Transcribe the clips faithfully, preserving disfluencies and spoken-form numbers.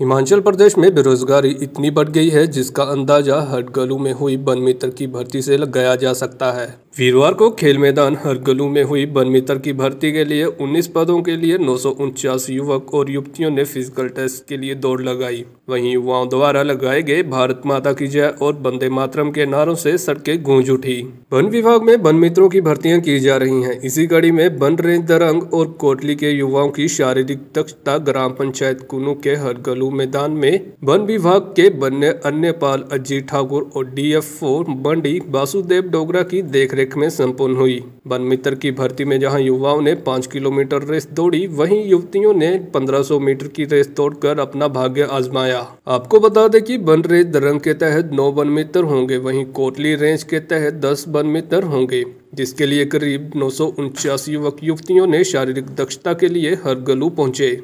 हिमाचल प्रदेश में बेरोजगारी इतनी बढ़ गई है जिसका अंदाजा हरगलू में हुई वन मित्र की भर्ती से लगाया जा सकता है। वीरवार को खेल मैदान हरगलू में हुई वन मित्र की भर्ती के लिए उन्नीस पदों के लिए नौ सौ उनचास युवक और युवतियों ने फिजिकल टेस्ट के लिए दौड़ लगाई। वहीं युवाओं द्वारा लगाए गए भारत माता की जय और वंदे मातरम के नारों से सड़कें गूंज उठी। वन विभाग में वन मित्रों की भर्तियां की जा रही है। इसी कड़ी में वन रेंज दरंग और कोटली के युवाओं की शारीरिक दक्षता ग्राम पंचायत कुनू के हरगलू मैदान में वन विभाग के बनने अन्यपाल अजीत ठाकुर और D F O Mandi Basudev Dogra की देखरेख में संपन्न हुई। वन मित्र की भर्ती में जहां युवाओं ने पाँच किलोमीटर रेस दौड़ी, वहीं युवतियों ने पंद्रह सौ मीटर की रेस दौड़कर अपना भाग्य आजमाया। आपको बता दें कि वन रेंज दरंग के तहत नौ वन मित्र होंगे, वहीं कोटली रेंज के तहत दस वन मित्र होंगे, जिसके लिए करीब नौ सौ उनचास युवक युवतियों ने शारीरिक दक्षता के लिए हरगलू पहुँचे।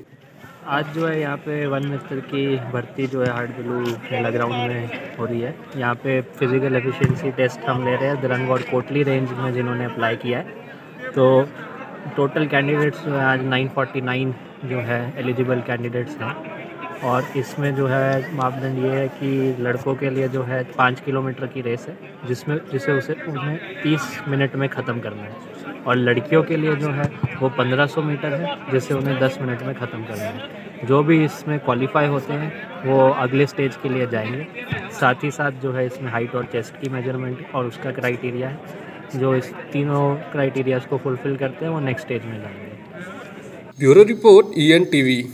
आज जो है यहाँ पे वन मित्र की भर्ती जो है हरगलू खेला ग्राउंड में हो रही है। यहाँ पे फिजिकल एफिशिएंसी टेस्ट हम ले रहे हैं दरंग और कोटली रेंज में जिन्होंने अप्लाई किया है। तो टोटल कैंडिडेट्स जो है आज नौ सौ उनचास जो है एलिजिबल कैंडिडेट्स हैं। और इसमें जो है मापदंड ये है कि लड़कों के लिए जो है पाँच किलोमीटर की रेस है, जिसमें जिसे उसे उन्हें तीस मिनट में ख़त्म करना है, और लड़कियों के लिए जो है वो पंद्रह सौ मीटर है जिसे उन्हें दस मिनट में ख़त्म करना है। जो भी इसमें क्वालिफाई होते हैं वो अगले स्टेज के लिए जाएंगे। साथ ही साथ जो है इसमें हाइट और चेस्ट की मेजरमेंट और उसका क्राइटेरिया है, जो इस तीनों क्राइटेरियाज़ को फुलफ़िल करते हैं वो नेक्स्ट स्टेज में जाएंगे। Bureau report E N T we.